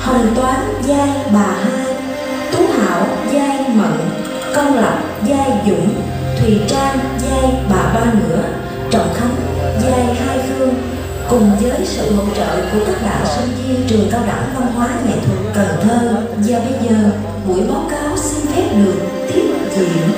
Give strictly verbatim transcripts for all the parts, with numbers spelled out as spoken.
Hồng Vai Bà Hai, Tú Hảo Vai Mận, Công Lập Vai Dũng, Thúy Trang Vai Bà Ba nữa, Trọng Khánh Vai Hai Phương. Cùng với sự hỗ trợ của các bạn sinh viên Trường Cao đẳng Văn hóa Nghệ thuật Cần Thơ, và bây giờ buổi báo cáo xin phép được tiếp diễn.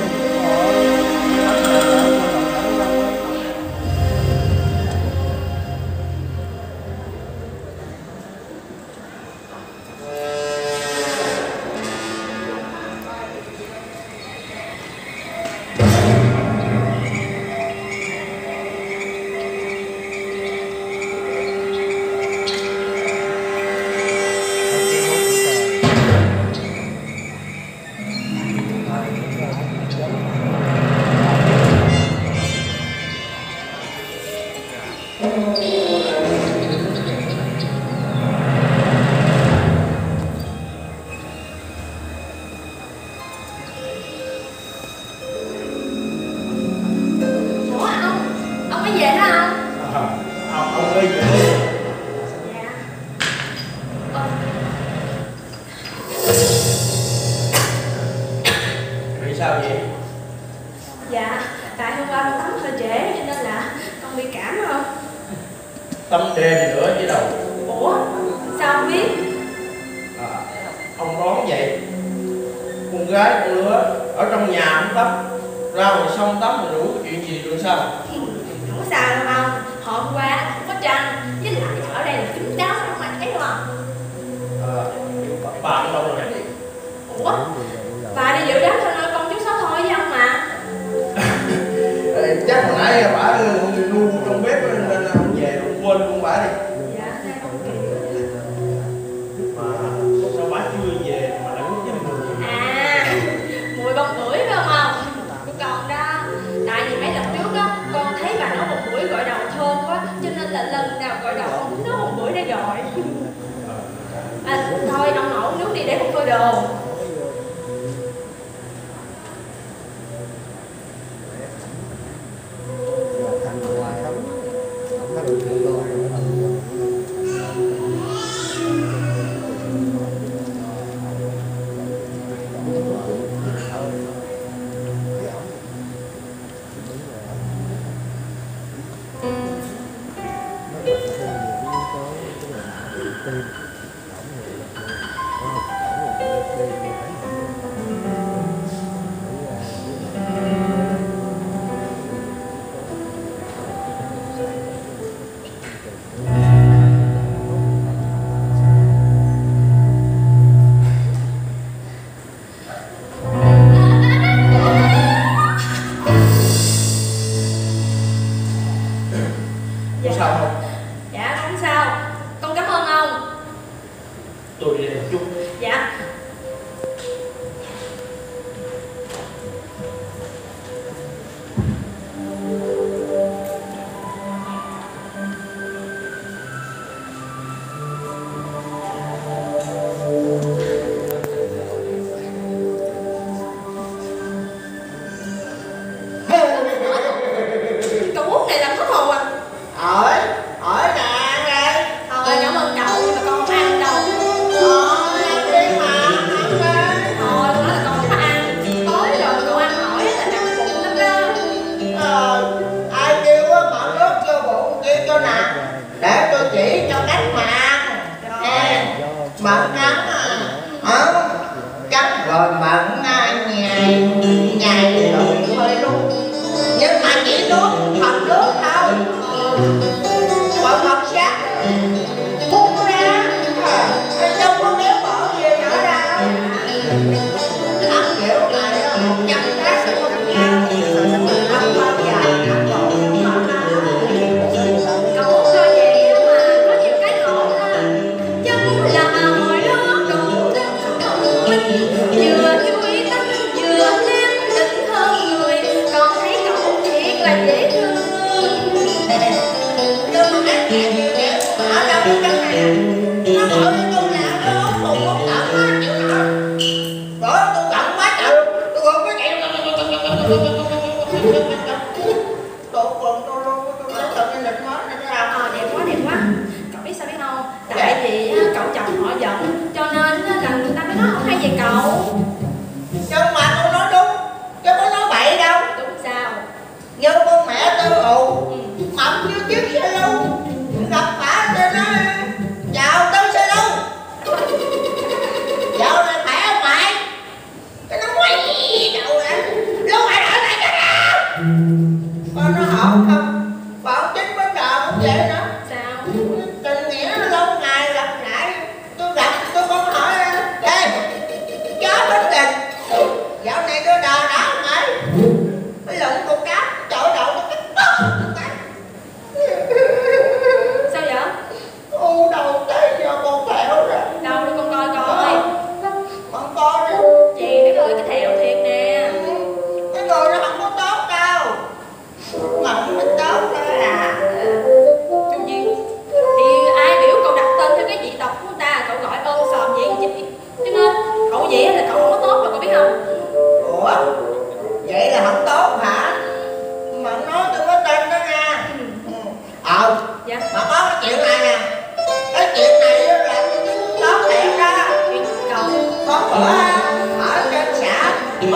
Like this.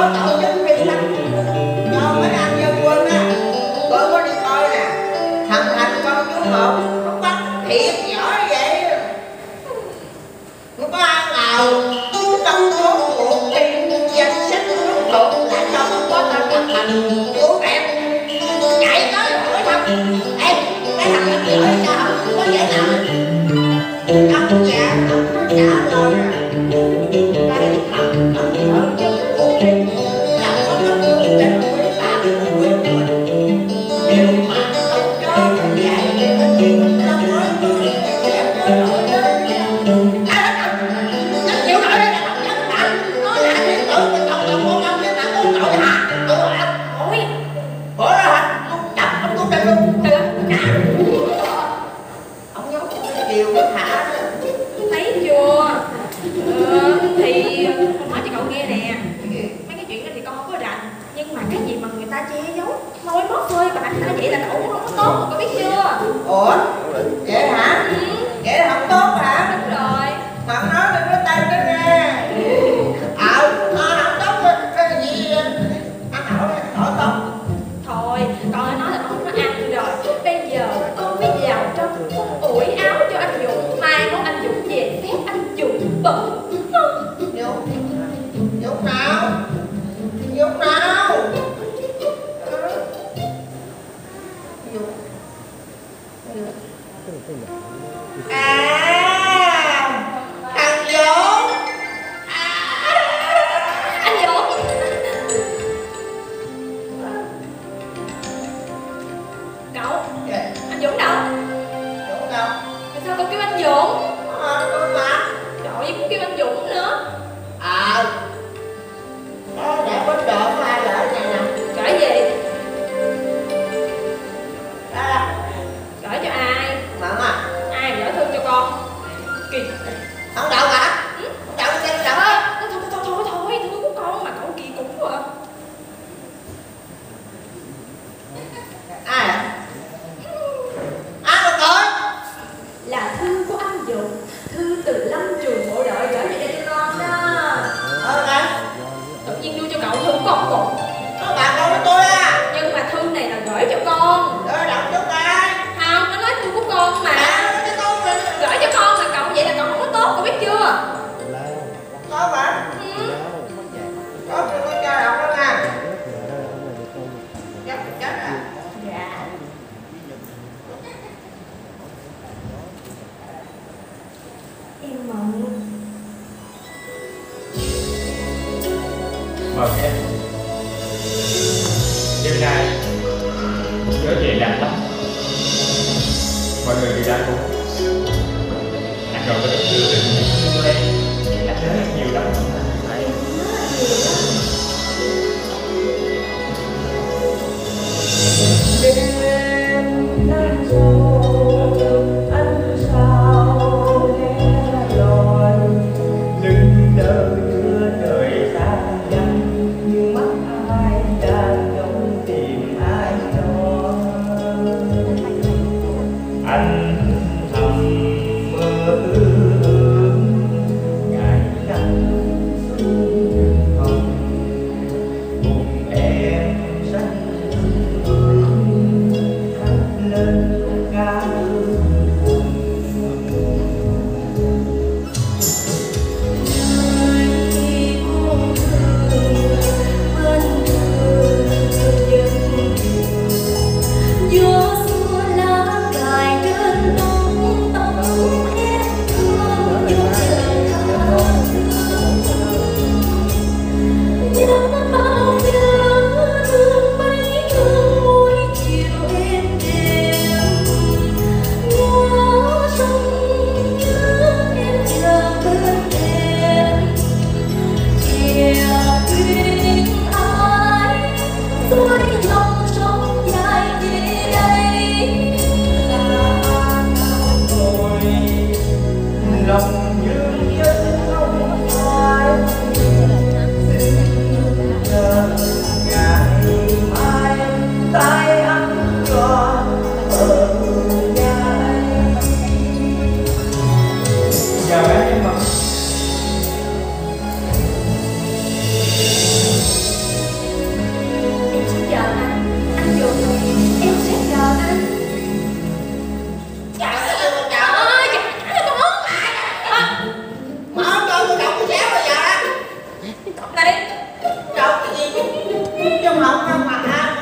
có tổ chức đi lắm. Cho mấy anh dân quân á, tôi có đi coi nè, thằng Thành con chú một, nó bắt thiệt giỏi vậy. Nó có ăn nào trong số cuộc thi danh sách rút cuộc lại cho nó có tên thằng Thành chú đẹp, chạy tới hỏi thăm, ê, cái thằng anh chị ơi sao không có vậy nào? Ông già ông nó trả lời tìm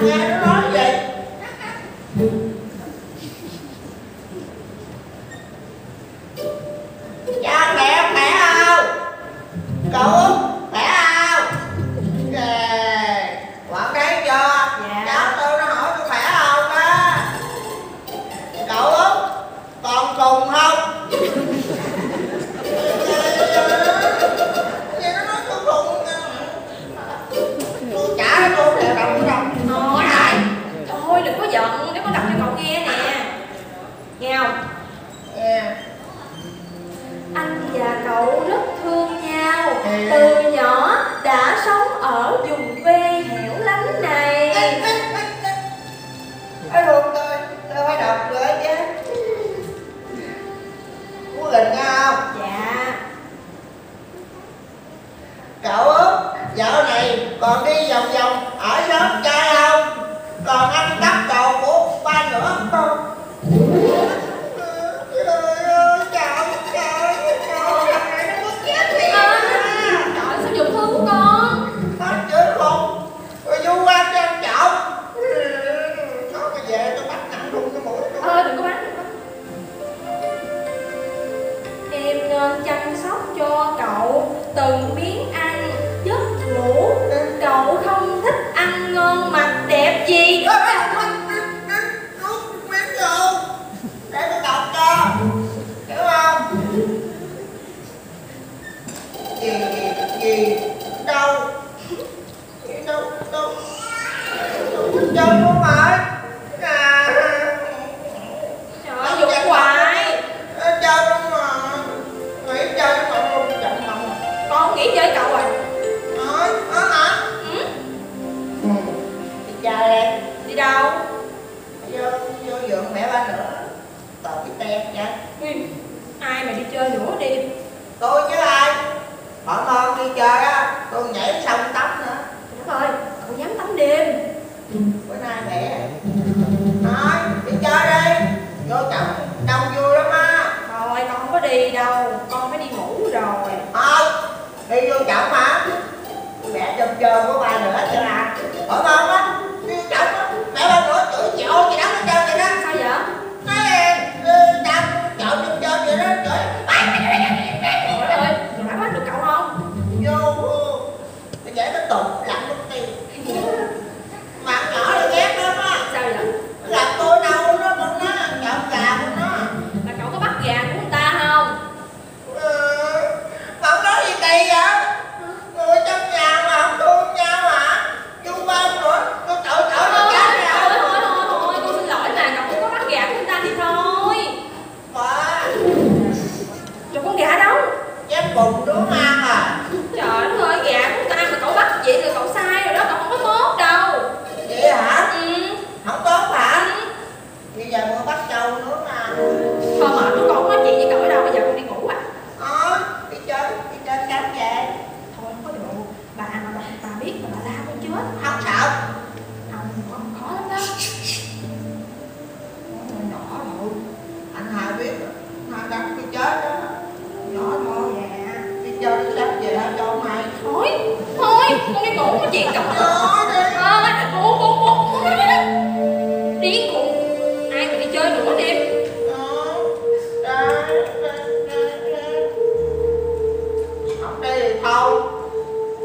nghe nó nói vậy. Cha mẹ khỏe không? Cậu khỏe không? Kìa, quảng đáng cho. Cháu tôi nó hỏi tôi khỏe không á. Cậu còn cùng không? Từ nhỏ đã sống ở vùng quê hẻo lánh này. Ê luôn tôi, tôi phải đọc rồi chứ. Cú gịnh không? Dạ. Cậu dạo này còn đi vòng vòng ở nhóm trai không? Còn ăn đắp cầu của ba nữa không? Từng miếng ăn giấc ngủ. Cậu không thích ăn ngon mặt đẹp gì. Đúng miếng luôn. Để tôi đọc cho. Hiểu không? Gì gì đâu. Gì đâu đâu. Tôi thích chơi không phải. Trời ơi Dũng hoài. Chơi không mà. Nghĩ chơi không mà. Con nghỉ chơi cậu rồi. Ờ, ờ hả? Ừ. Đi chơi em. Đi đâu? Vô, vô giường mẹ ba nữa. Tội cái tem nha. Ừ. Ai mà đi chơi nữa đi. Tôi chứ ai. Bọn con đi chơi á, tôi nhảy xong tắm nữa. Đúng rồi, cậu dám tắm đêm. Bữa nay mẹ. Thôi, đi chơi đi. Vô chồng đông vui lắm á. Thôi, con không có đi đâu. Con phải đi ngủ rồi. Không. Đi vô chậu mà mẹ chồng chơi của ba nữa cho nè. Ở ba á, đi vô chậu á, mẹ ba nữa chửi chị ôi chị đóng hết trơn vậy đó. Sao vậy? Nói em, chồng chậu chồng chơi vậy đó, chửi. Trời ơi, mẹ bắt được cậu không? Vô, mẹ dễ nó tụt, lạnh mất tiền. Mặt nhỏ nó ghét lắm á. Sao vậy? Nó gặp tôi đâu, nó cũng nó ăn chậu gà của nó. Mà cậu có bắt gà của người ta không? Không nói gì kỳ vậy? Người trong nhà mà không thương nhau hả? Dung bông nữa, con tội tội nó chết nè. Thôi, thôi, thôi, thôi, con xin lỗi mà, cậu không có bắt gà của người ta thì thôi. Bà rồi con gà đâu? Dám bụng đứa ma mà. Trời ơi, gà của người ta mà cậu bắt vậy rồi cậu sai rồi đó, cậu không có tốt đâu. Vậy hả? Ừ. Không tốt hả? Bây giờ con bắt trâu nữa mà. Thôi mệt con không nói chuyện với cậu ở đâu, bây giờ con đi ngủ à. Ờ. Chơi, đi chơi cám về. Thôi không có được. Bà mà bà, bà biết mà bà la con chết. Không sợ. Không, con khó lắm đó. Con nhỏ rồi. Anh Hà biết. Nó đánh đi chết đó. Nhỏ thôi. Dạ. Đi chơi cám về cho ông Hai. Thôi, thôi, con đi ngủ có chuyện cậu đó. Thôi, ngủ, ngủ, ngủ. Điên cùng. Ai mà đi chơi nữa đêm. Đâu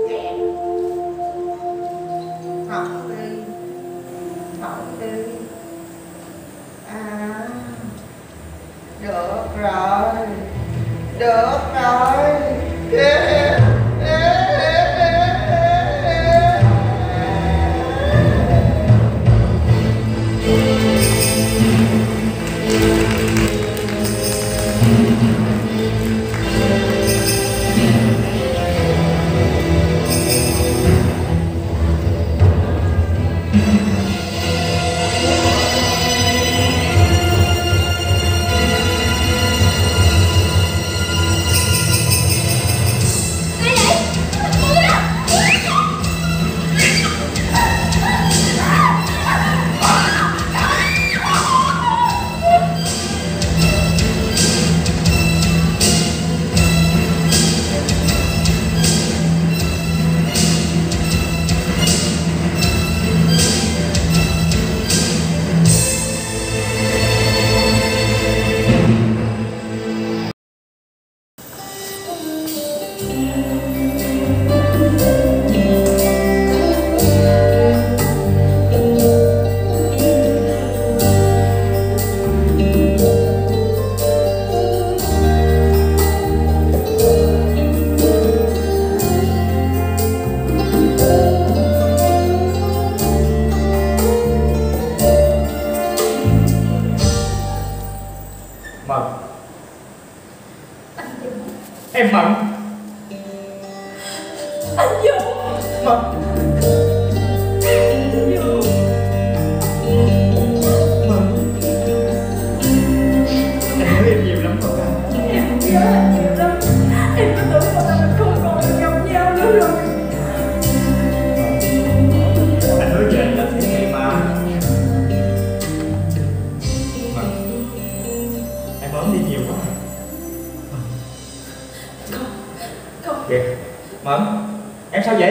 yeah. Không đi. Không đi. À. Được rồi. Được rồi. Yeah. Yeah. Em Mận. Anh Dũng. Mận. Anh Dũng. Mận. Em nói em nhiều lắm rồi anh. Em nhớ anh nhiều lắm. Em cứ tưởng là mình không còn được gặp nhau nữa rồi. Anh nói về anh là thế này mà. Mận, em ốm đi nhiều quá. Kìa, Mận, em sao vậy?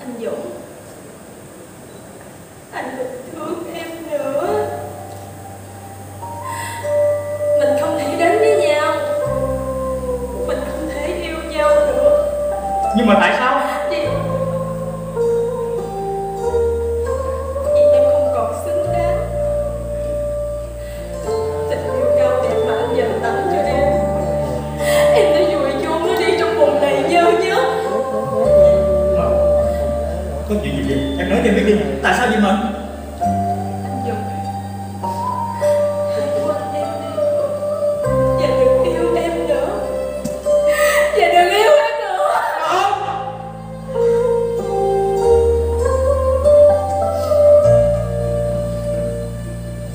Anh Dũng, anh đừng thương em nữa. Mình không thể đến với nhau, mình không thể yêu nhau nữa. Nhưng mà tại sao? Vì, vì em không còn xứng đáng. Tình yêu cao đẹp mà anh dành tặng cho em, em đã vui có chuyện gì vậy? Em nói cho em biết đi. Tại sao vậy Mận? Anh Dũng, hãy quên em đi. Và đừng yêu em nữa. Và đừng yêu em nữa. Không.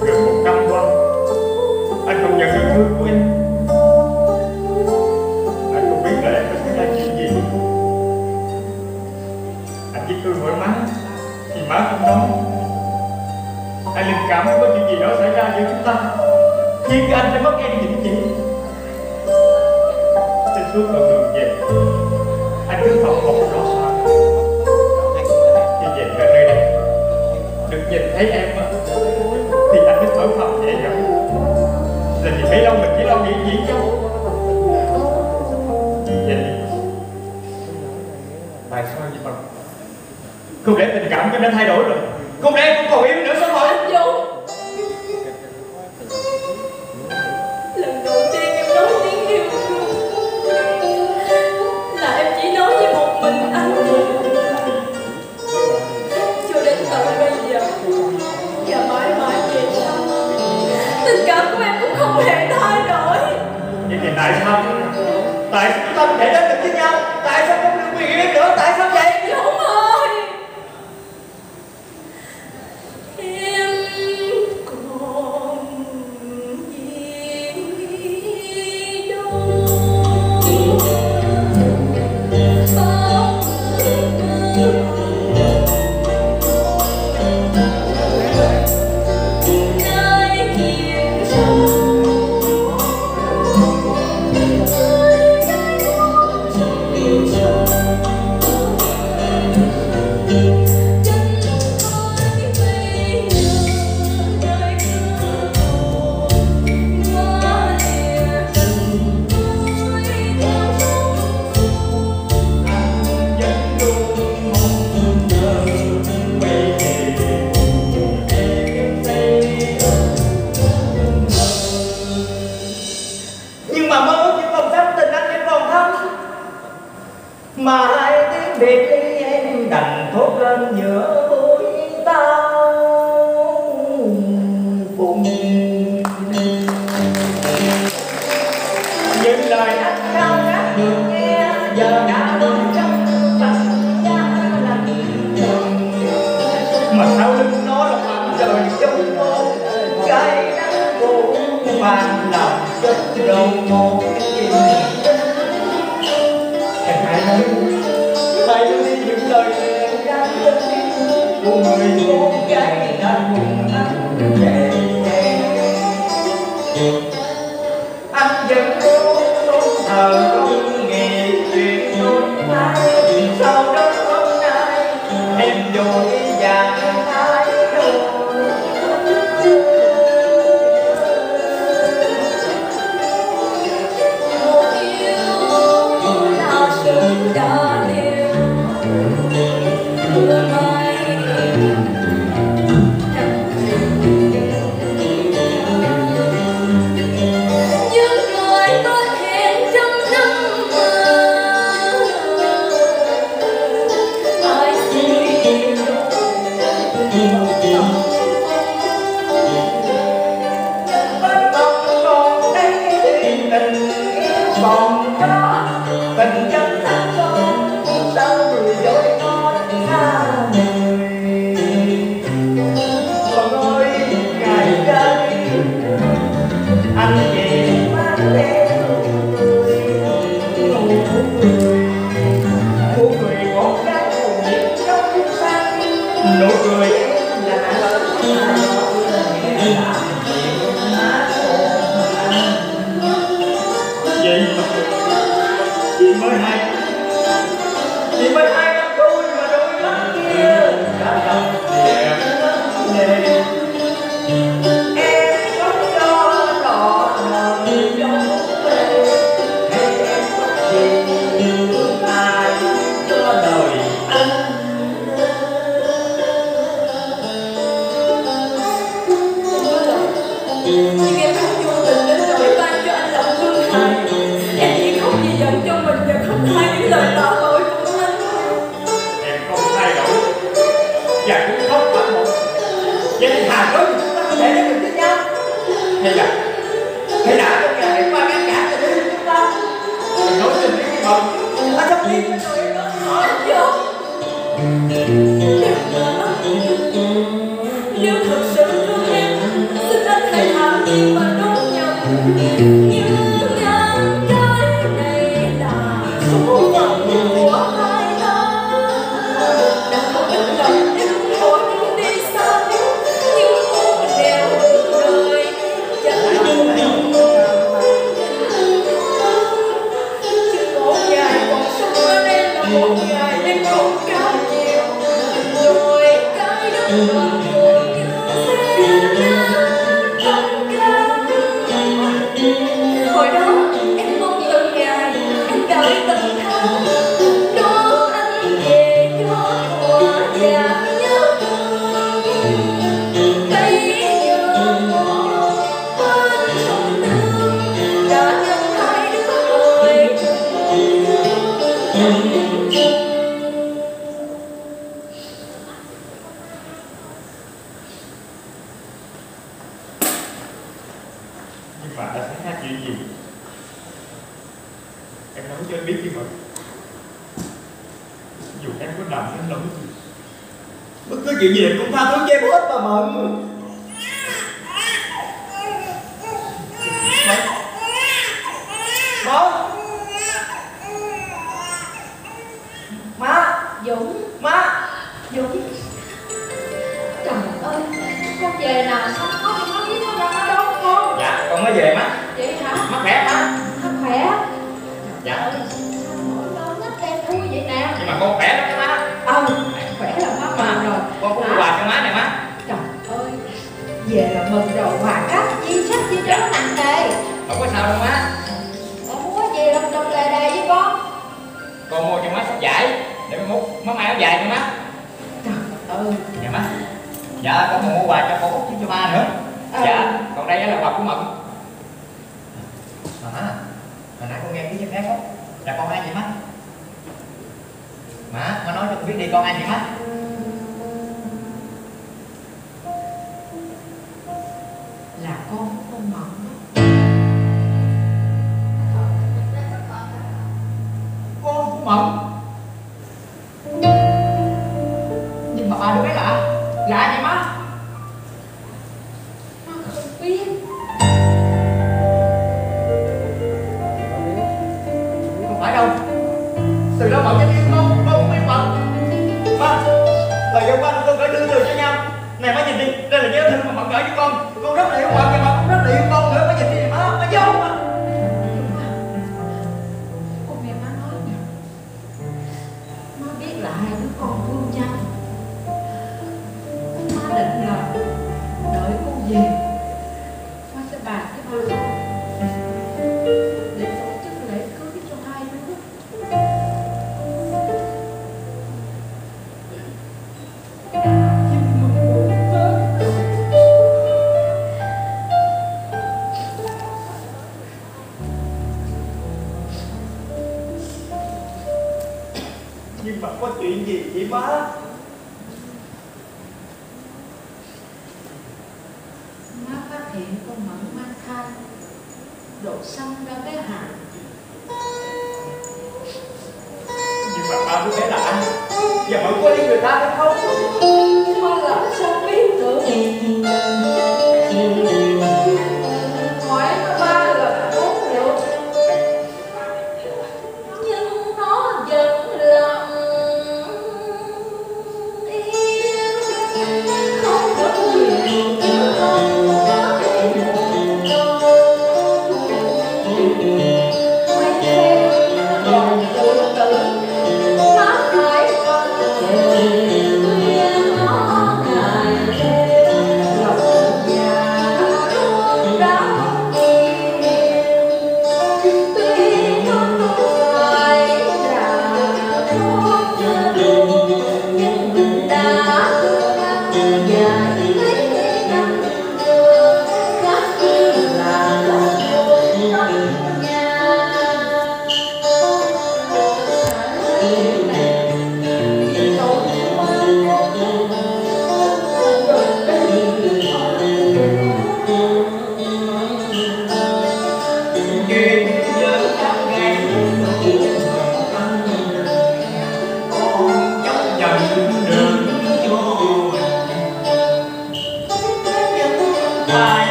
Gần một năm qua, anh không nhận được thương của em. Anh không biết là em đã xảy ra chuyện gì. Chỉ cười hỏi má thì má không nói. Anh linh cảm có chuyện gì đó xảy ra giữa chúng ta khiến cái anh phải mất em như chị. Trên suốt đoạn đường về, anh cứ phòng một đó sao khi về ở nơi đây được nhìn thấy em thì anh mới thở phào nhẹ nhõm. Là vì mấy lâu mình chỉ lo nghĩ gì chứ. Vậy tại sao vậy mà không để tình cảm của em đã thay đổi rồi, không để em cũng còn yêu nữa sao vậy? Anh Dũng, lần đầu tiên em nói tiếng yêu thương là em chỉ nói với một mình anh. Cho đến tận bây giờ và mãi mãi về sau, tình cảm của em cũng không hề thay đổi. Vậy thì tại sao? Tại sao chúng ta không thể đến được với nhau? Tại sao không được quyền yêu em nữa? Tại sao vậy? Dũng ơi, anh vẫn luôn luôn thờ không nghe chuyện tôi.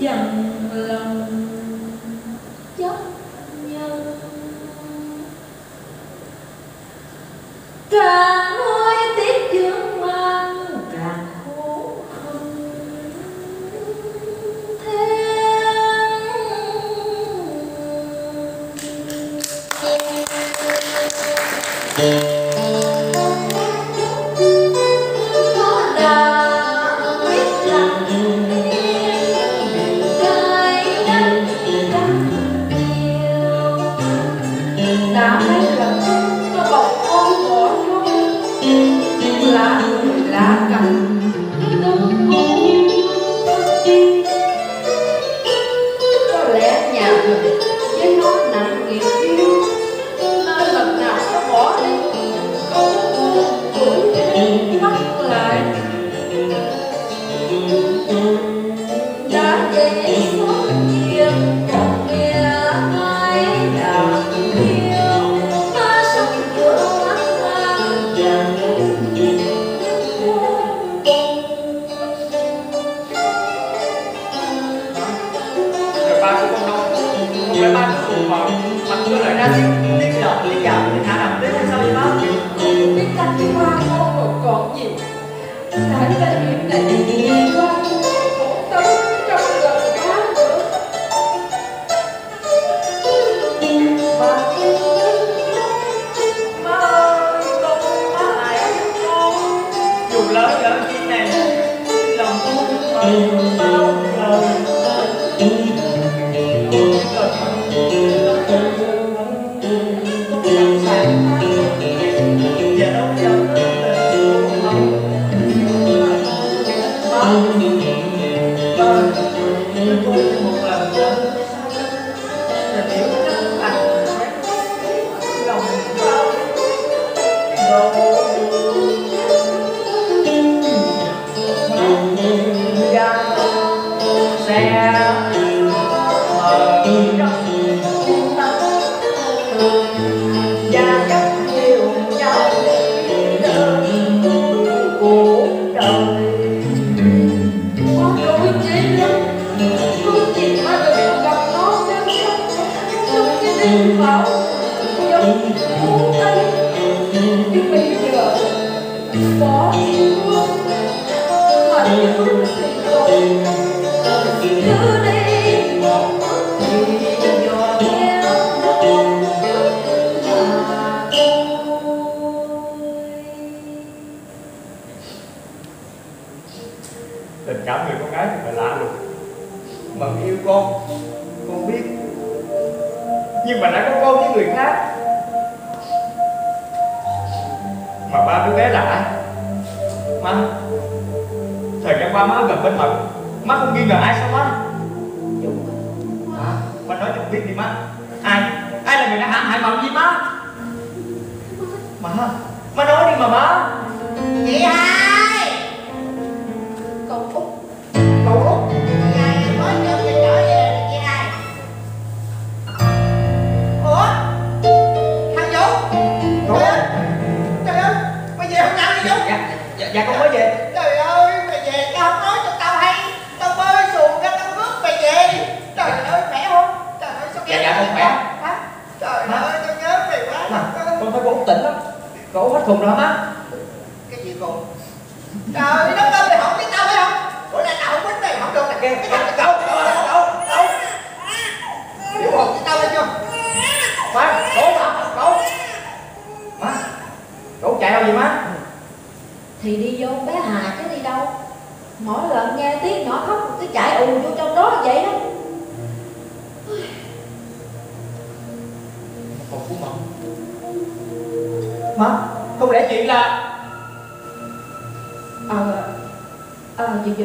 dần lòng chấp nhân. Càng nuôi tiếc chướng mang càng khổ không thêm.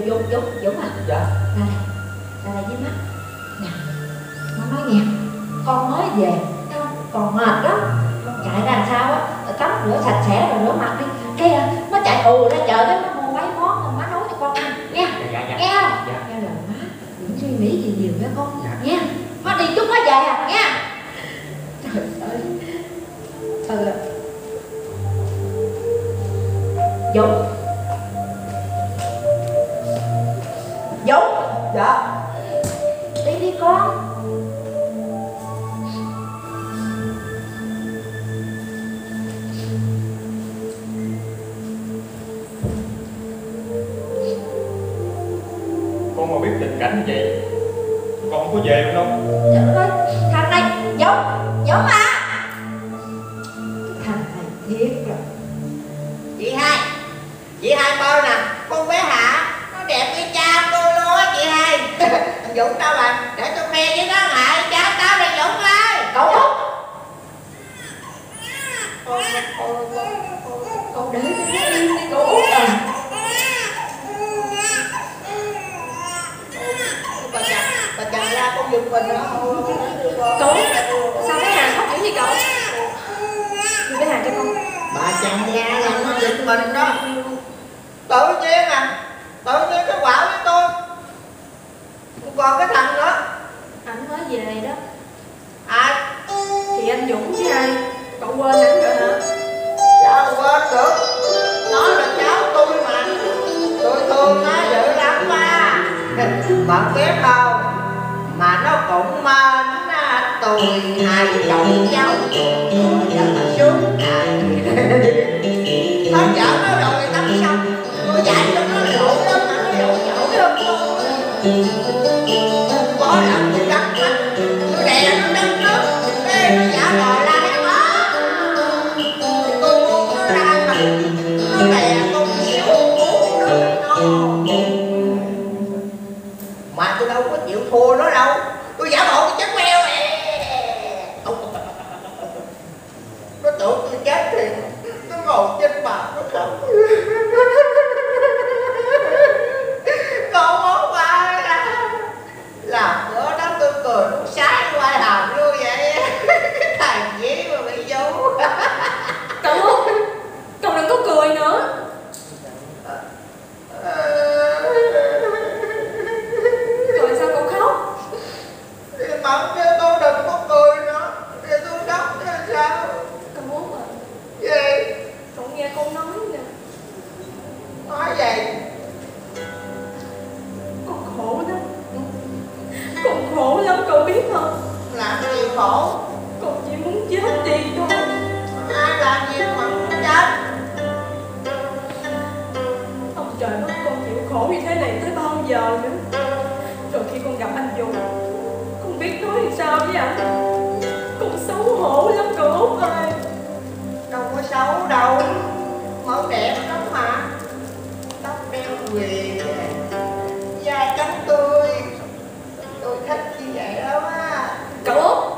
Dũng Dũng. Dạ. con. Con mà biết tình cảnh như vậy, con không có về không? Dạ thôi, thằng này, Dũng, Dũng à. Thằng này thiệt rồi. Chị Hai, chị Hai coi nè, con bé Hạ, nó đẹp như cha cô luôn á chị Hai. Dũng đâu à, để tôi khoe với nó lại, cha tao là Dũng ơi. Cậu Dũng. Con, con, con, con, con để nó đi, cậu Út à. Cậu, sao bé Hà khóc dữ vậy cậu? Đưa bé Hà cho con. Bà chồng nhà là nó giật mình đó. Tự nhiên à, tự nhiên cái quạo với tôi. Còn cái thằng đó, ảnh mới về đó. Ai? Thì anh Dũng chứ ai. Cậu quên ảnh rồi hả? Sao quên được? Nó là cháu tôi mà. Tôi thương nó dữ lắm ba. Bạn biết không? Mà nó cũng mến tôi hai chồng cháu rất là suốt ngày. Nó chở nó rồi người tắm xong, tôi dạy cho nó lỗ lắm mà nó lỗ nhổ lắm. Bỏ lòng tôi đắp mắt, tôi đè nó đắp nước, tôi giả đòi la nó bỏ. Tôi muốn nó ra mà, nó đè tôi xíu, uống nước nó. Mà tôi đâu có chịu thua nó đâu. Tôi giả bộ tôi chết meo nè. Nó tưởng tôi chết thì nó ngồi trên bàn nó khóc. Con món qua ra. Làm bữa đó tôi cười nó sái qua hàm luôn vậy. Cái thằng dí mà bị vú. Cậu Út, cậu đừng có cười nữa. Mà kêu tôi đừng có cười nữa, kêu tôi đóng kêu sao. Cậu muốn à? Gì? Cậu nghe con nói nè. Nói gì? Con khổ lắm. Con khổ lắm cậu biết không? Làm cái gì khổ? Con chỉ muốn chết đi thôi. Ai làm gì mà muốn chết? Ông trời mất con chịu khổ như thế này tới bao giờ nữa. Rồi khi con gặp anh Dũng, nói sao với ảnh, con xấu hổ lắm cậu Út ơi. Đâu có xấu đâu, mẫu đẹp lắm mà. Tóc đeo quỳ, da trắng tươi, tôi thích như vậy lắm á. Cậu Út,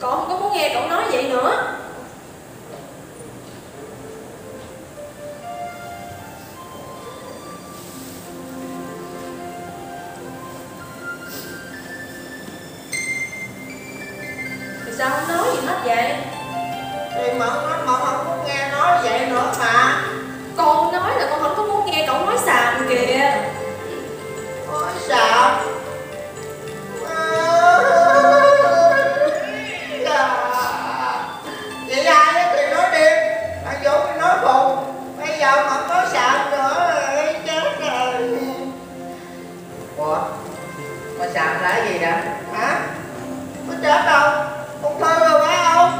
con không có muốn nghe cậu nói vậy nữa. Sao không nói gì hết vậy? Thì mà nó mà không có nghe nói vậy nữa mà. Con nói là con không có muốn nghe cậu nói xàm kìa. Nói xàm? Vậy ra thì nói đi, anh Dũng thì nói phụ. Bây giờ mà không nói xàm nữa thì chết rồi. Ủa? Mà xàm là cái gì nè? Hả? Có chết đâu? Ung thư rồi phải không?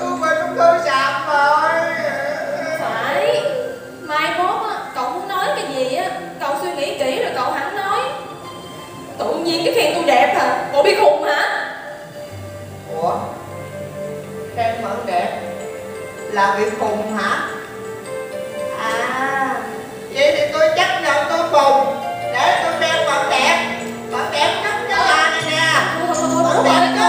Tôi bị ung thư sạm rồi. Phải. Mai mốt á, cậu muốn nói cái gì á, cậu suy nghĩ kỹ rồi cậu hẳn nói. Tự nhiên cái khen tôi đẹp hả? Cậu bị khùng hả? Ủa? Khen Mận đẹp là bị khùng hả? À, vậy thì tôi chắc là tôi khùng. Để tôi khen Mận đẹp. Mận đẹp nhất cho là này nè. Mận đẹp nhất.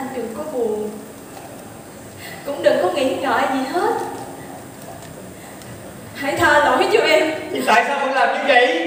Anh đừng có buồn, cũng đừng có nghĩ ngợi gì hết. Hãy tha lỗi cho em. Thì tại sao không làm như vậy?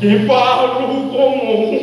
Đi bao lâu con ngủ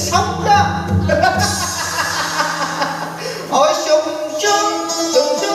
sống đó. Hỏi sung sướng, sung sướng.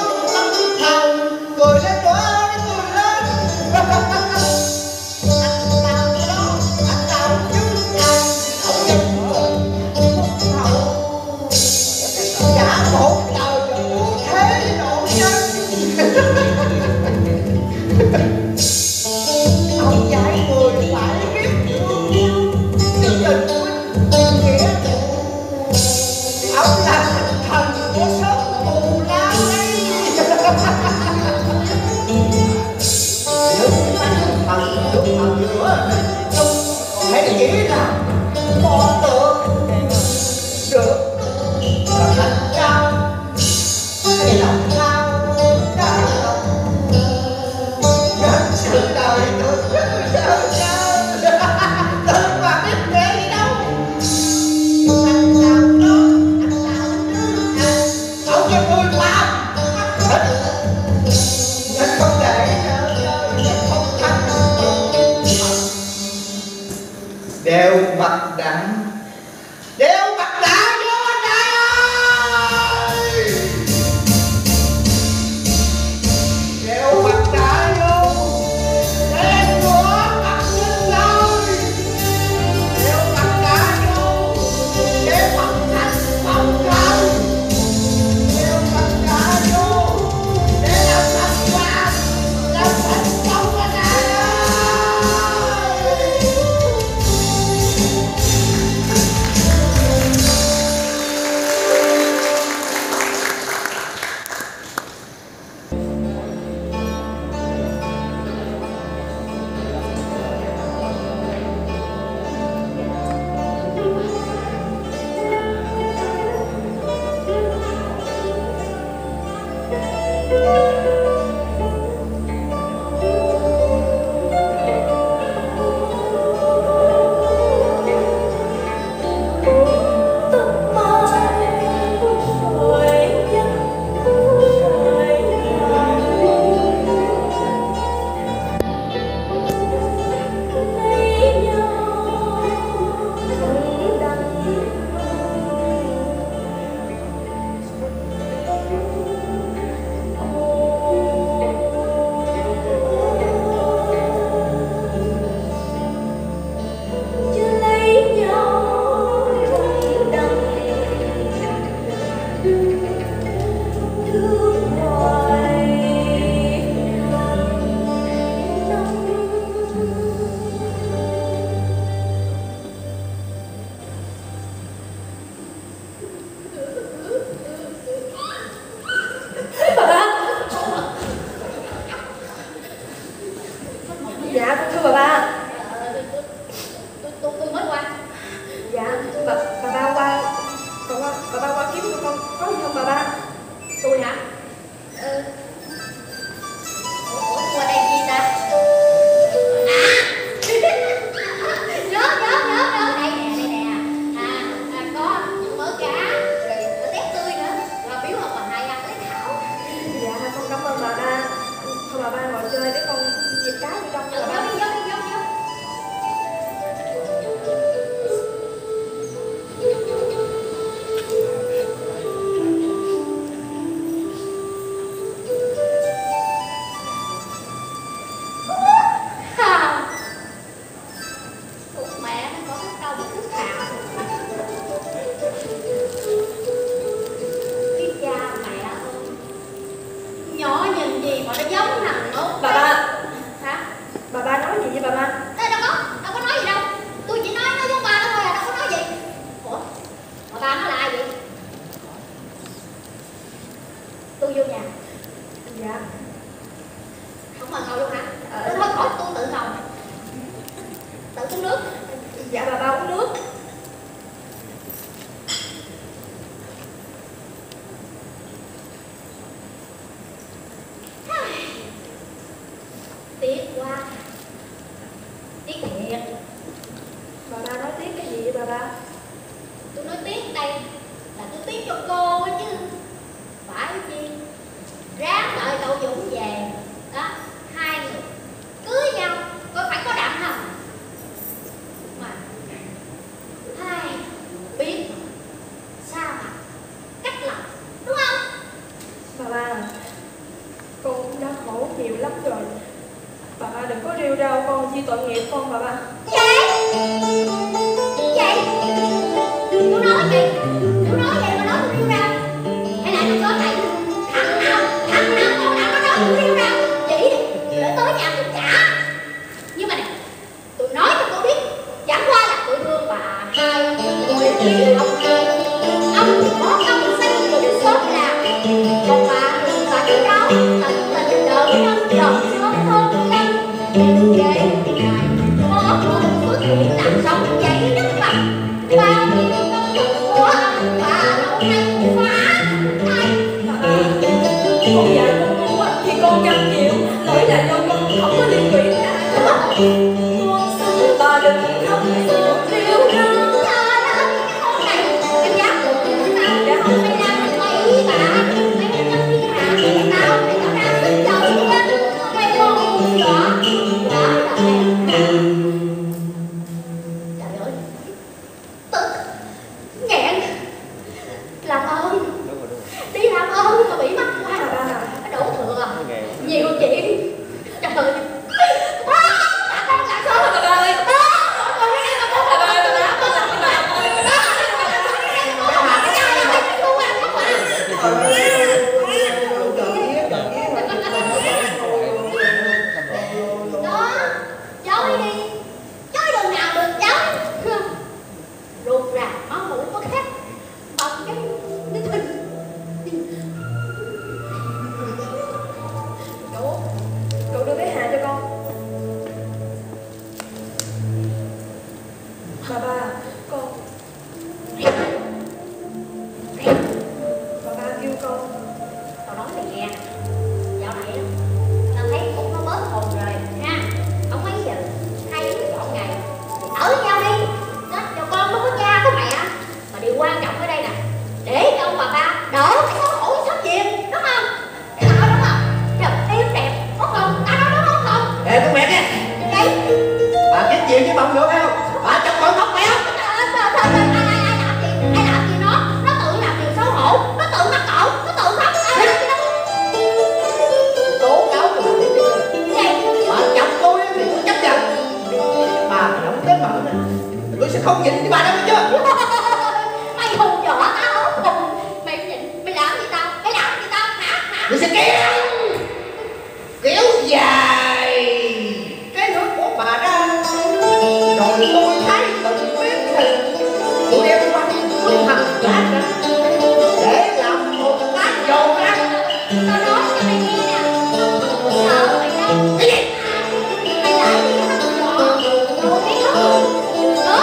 trong trường đó. Hãy subscribe cho kênh Ghiền Mì Gõ để không bỏ lỡ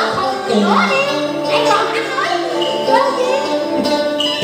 những video hấp dẫn.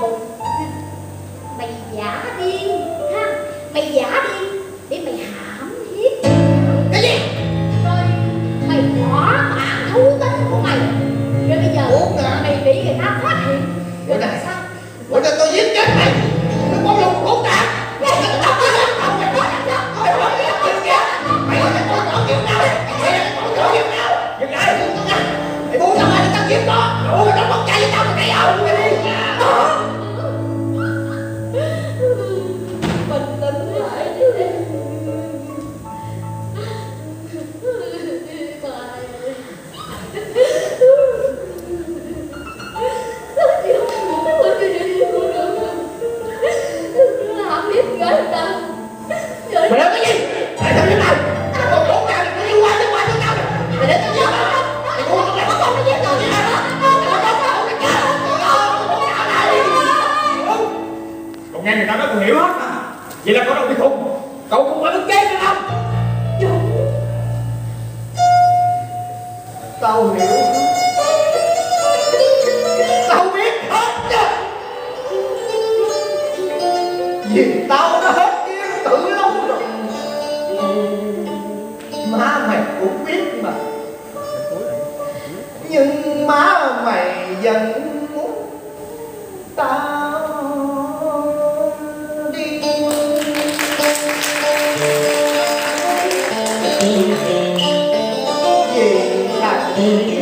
bụng. Mày giả điên ha, mày giả điên để mày hãm hiếp. Cái gì? Rồi mày thỏa mãn thú tính của mày. Rồi bây giờ mày bị người ta phát hiện. Rồi làm sao? Rồi tôi giết chết mày. Tôi bỏ lục bốn đạn. Mày không biết không? Mày không biết không? Mày không biết không? Mày không biết không? Mày không biết không? Mày không biết không? Mày không biết không? Dừng lại đừng có ngăn. Mày buông ra ngoài để tao giết nó. Ủa mày đóng bóng chạy với tao mà chạy không? Mày đi. Vậy là cậu đâu bị khùng, cậu cũng phải đứng kế nữa không? Dũng, tao hiểu, tao biết hết chứ. Vì tao đã hết yêu tự lâu rồi. Má mày cũng biết mà, nhưng má mày vẫn muốn tao. Thank you.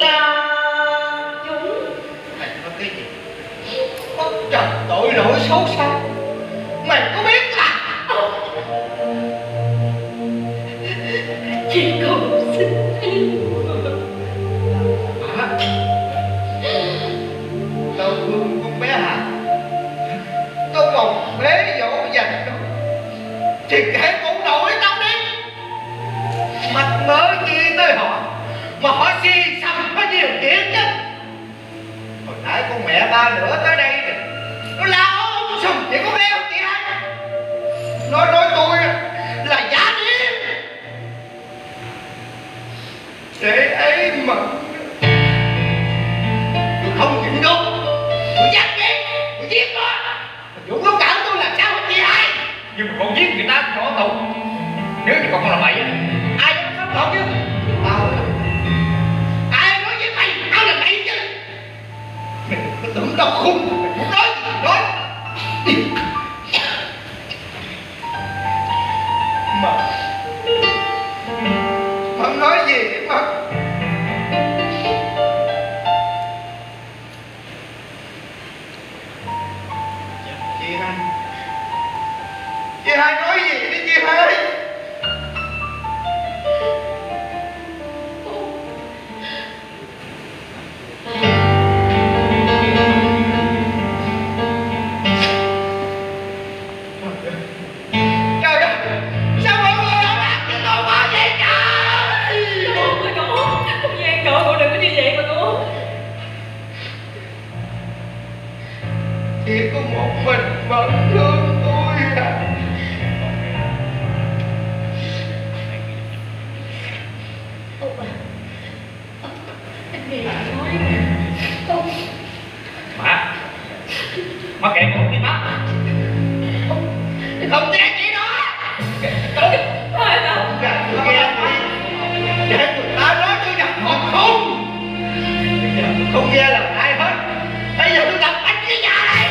cha chúng mày có cái gì bất chợt tội lỗi xấu xa, mày có biết à? Chị cầu xin em. Hả? Tao thương con bé hả? Tao mong bế dỗ dành đâu. Chị kể cũng nổi tao đi. Mặt mới chi tới họ mà họ xì xăm có nhiều chuyện chứ. Hồi nãy con mẹ ba nữa tới đây nè, nó lao ông sùm chị có bé không chị hai? Nói nói tôi là giả điên. Để ấy mà tôi không chịu đâu. Tôi dắt đi, tôi giết nó. Dũng nó cản tôi làm sao chị hai? Nhưng mà con giết người ta có tù. Nếu thì con không làm vậy ai dám pháp luật chứ? Tao ai nói với mày, tao là mày chứ. Mày có tưởng tao khùng, mày muốn nói gì nói. Mà không nói gì mà chị hai, chị hai nói gì đi chị hai. Chỉ có một mình vẫn thương tôi à. Ông bà, anh nghe nói ông. Má, má kệ con đi má. Không nghe chị đó. Thôi đâu, gặp tôi nghe đi. Để tụi ta nói tôi gặp họ không. Bây giờ tôi không nghe làm ai hết. Bây giờ tôi gặp anh với nhà này.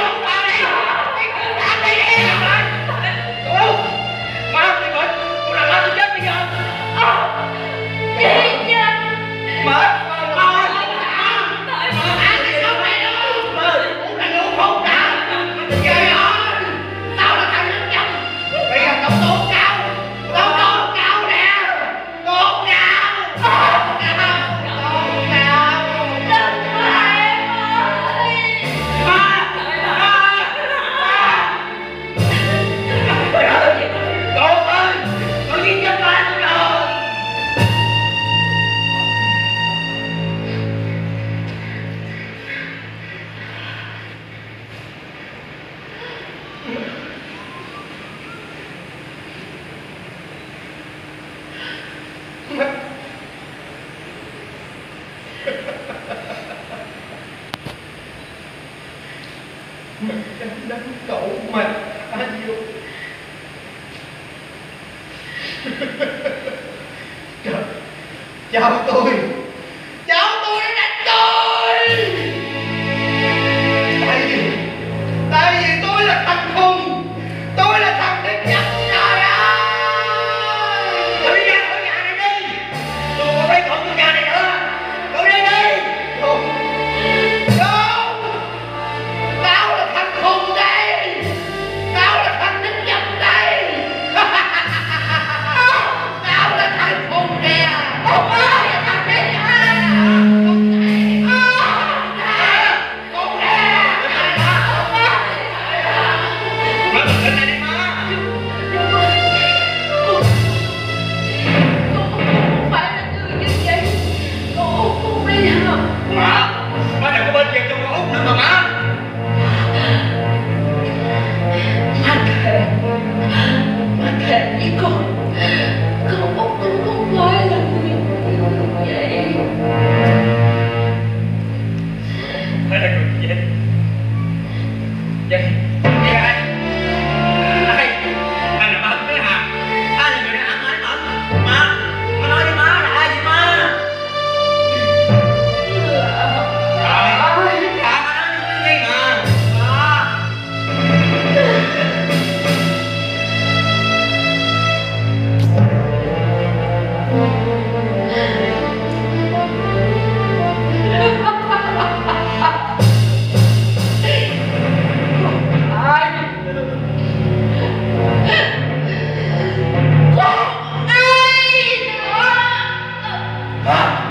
Hãy subscribe cho kênh Ghiền Mì Gõ để không bỏ lỡ những video hấp dẫn. Đó.